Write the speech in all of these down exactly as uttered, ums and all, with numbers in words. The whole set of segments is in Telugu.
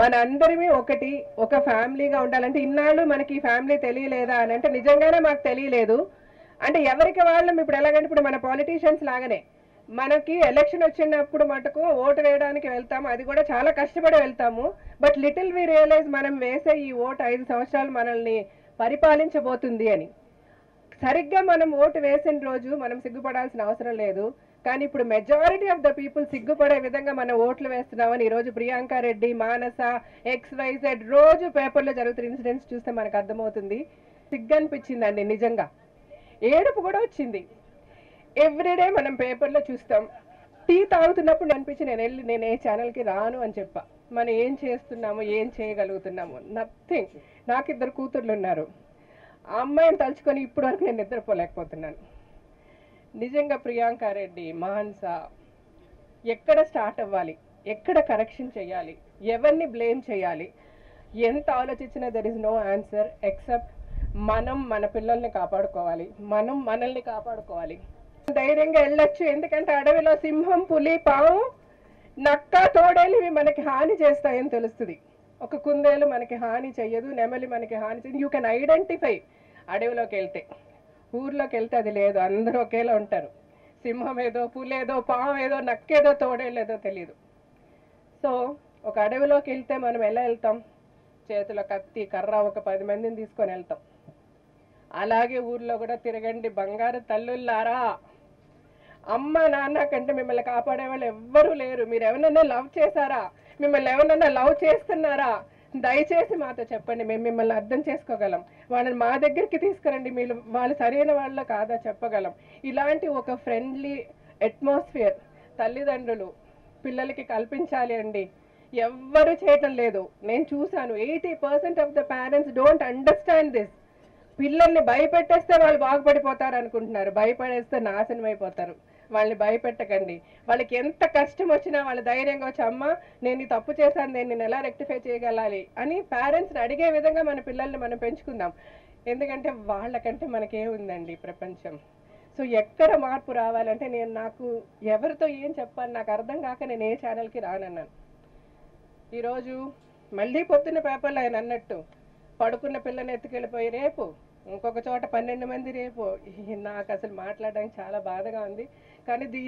మన అందరిమీ ఒకటి ఒక ఫ్యామిలీగా ఉండాలంటే ఇన్నాళ్ళు మనకి ఫ్యామిలీ తెలియలేదా అని అంటే నిజంగానే మాకు తెలియలేదు. అంటే ఎవరికి వాళ్ళం ఇప్పుడు ఎలాగంటే ఇప్పుడు మన పాలిటీషియన్స్ లాగానే మనకి ఎలక్షన్ వచ్చినప్పుడు మటుకు ఓటు వేయడానికి వెళ్తాము, అది కూడా చాలా కష్టపడి వెళ్తాము. బట్ లిటిల్ వి రియలైజ్ మనం వేసే ఈ ఓటు ఐదు సంవత్సరాలు మనల్ని పరిపాలించబోతుంది అని. సరిగ్గా మనం ఓటు వేసిన రోజు మనం సిగ్గుపడాల్సిన అవసరం లేదు, కానీ ఇప్పుడు మెజారిటీ ఆఫ్ ద పీపుల్ సిగ్గుపడే విధంగా మనం ఓట్లు వేస్తున్నామని ఈరోజు ప్రియాంక రెడ్డి, మానస, ఎక్స్ వైజెడ్ రోజు పేపర్లో జరుగుతున్న ఇన్సిడెంట్స్ చూస్తే మనకు అర్థమవుతుంది. సిగ్గు అనిపించిందండి, నిజంగా ఏడుపు కూడా వచ్చింది. ఎవ్రీడే మనం పేపర్లో చూస్తాం. టీ తాగుతున్నప్పుడు అనిపించి నేను వెళ్ళి నేను ఏ ఛానల్కి రాను అని చెప్పా. మనం ఏం చేస్తున్నాము, ఏం చేయగలుగుతున్నాము? నథింగ్. నాకు ఇద్దరు కూతుర్లు ఉన్నారు. ఆ అమ్మాయిని తలుచుకొని ఇప్పటి వరకు నేను నిద్రపోలేకపోతున్నాను. నిజంగా ప్రియాంక రెడ్డి, మాన్స ఎక్కడ స్టార్ట్ అవ్వాలి, ఎక్కడ కరెక్షన్ చేయాలి, ఎవరిని బ్లేమ్ చేయాలి, ఎంత ఆలోచించినా there is no answer except మనం మన పిల్లల్ని కాపాడుకోవాలి, మనం మనల్ని కాపాడుకోవాలి. ధైర్యంగా వెళ్ళొచ్చు, ఎందుకంటే అడవిలో సింహం, పులి, పాము, నక్క, తోడేలివి మనకి హాని చేస్తాయని తెలుస్తుంది. ఒక కుందేలు మనకి హాని చేయదు, నెమలి మనకి హాని చేయదు. You can identify. అడవిలోకి వెళ్తే, ఊర్లోకి వెళ్తే అది లేదు, అందరూ ఒకేలా ఉంటారు. సింహం ఏదో, పులేదో, పాము ఏదో, నక్కేదో, తోడేలేదో తెలియదు. సో ఒక అడవిలోకి వెళ్తే మనం ఎలా వెళ్తాం? చేతిలో కత్తి, కర్ర, ఒక పది మందిని తీసుకొని వెళ్తాం. అలాగే ఊర్లో కూడా తిరగండి బంగారు తల్లుల్లారా, అమ్మ నాన్న కంటే మిమ్మల్ని కాపాడే వాళ్ళు ఎవ్వరూ లేరు. మీరు ఎవరన్నా లవ్ చేశారా? మిమ్మల్ని ఎవరన్నా లవ్ చేస్తున్నారా? దయచేసి మాతో చెప్పండి, మేము మిమ్మల్ని అర్థం చేసుకోగలం. వాళ్ళని మా దగ్గరికి తీసుకురండి, మీరు వాళ్ళు సరైన వాళ్ళు కాదా చెప్పగలం. ఇలాంటి ఒక ఫ్రెండ్లీ అట్మాస్ఫియర్ తల్లిదండ్రులు పిల్లలకి కల్పించాలి అండి. ఎవ్వరూ చేయటం లేదు. నేను చూశాను eighty percent of the parents don't understand this. పిల్లల్ని భయపెట్టేస్తే వాళ్ళు బాగుపడిపోతారు అనుకుంటున్నారు, భయపడేస్తే నాశనం అయిపోతారు. వాళ్ళని భయపెట్టకండి. వాళ్ళకి ఎంత కష్టం వచ్చినా వాళ్ళు ధైర్యంగా వచ్చి, అమ్మ నేను తప్పు చేశాను, నేను నేను ఎలా రెక్టిఫై చేయగలాలి అని పేరెంట్స్ని అడిగే విధంగా మన పిల్లల్ని మనం పెంచుకుందాం. ఎందుకంటే వాళ్ళకంటే మనకేముందండి ప్రపంచం. సో ఎక్కడ మార్పు రావాలంటే, నేను నాకు ఎవరితో ఏం చెప్పాను నాకు అర్థం కాక నేను ఏ ఛానల్కి రానన్నాను. ఈరోజు మళ్ళీ పొద్దున్న పేపర్లు ఆయన అన్నట్టు పడుకున్న పిల్లని ఎత్తుకెళ్ళిపోయి రేపు ఇంకొక చోట పన్నెండు మంది రేపు. నాకు అసలు మాట్లాడడానికి చాలా బాధగా ఉంది, కానీ దీ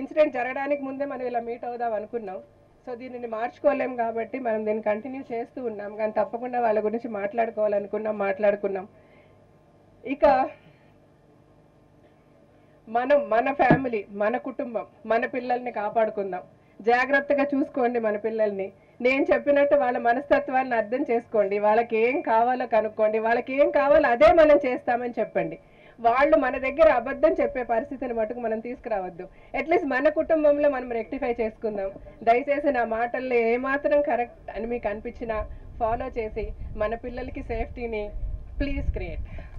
ఇన్సిడెంట్ జరగడానికి ముందే మనం ఇలా మీట్ అవుదాం అనుకున్నాం. సో దీనిని మార్చుకోలేం కాబట్టి మనం దీన్ని కంటిన్యూ చేస్తూ ఉన్నాం, కానీ తప్పకుండా వాళ్ళ గురించి మాట్లాడుకోవాలనుకున్నాం, మాట్లాడుకున్నాం. ఇక మనం మన ఫ్యామిలీ, మన కుటుంబం, మన పిల్లల్ని కాపాడుకుందాం. జాగ్రత్తగా చూసుకోండి మన పిల్లల్ని. నేను చెప్పినట్టు వాళ్ళ మనస్తత్వాన్ని అర్థం చేసుకోండి, వాళ్ళకి ఏం కావాలో కనుక్కోండి, వాళ్ళకి ఏం కావాలో అదే మనం చేస్తామని చెప్పండి. వాళ్ళు మన దగ్గర అబద్ధం చెప్పే పరిస్థితిని మటుకు మనం తీసుకురావద్దు. అట్లీస్ట్ మన కుటుంబంలో మనం రెక్టిఫై చేసుకుందాం. దయచేసి నా మాటల్లో ఏమాత్రం కరెక్ట్ అని మీకు అనిపించినా ఫాలో చేసి మన పిల్లలకి సేఫ్టీని ప్లీజ్ క్రియేట్.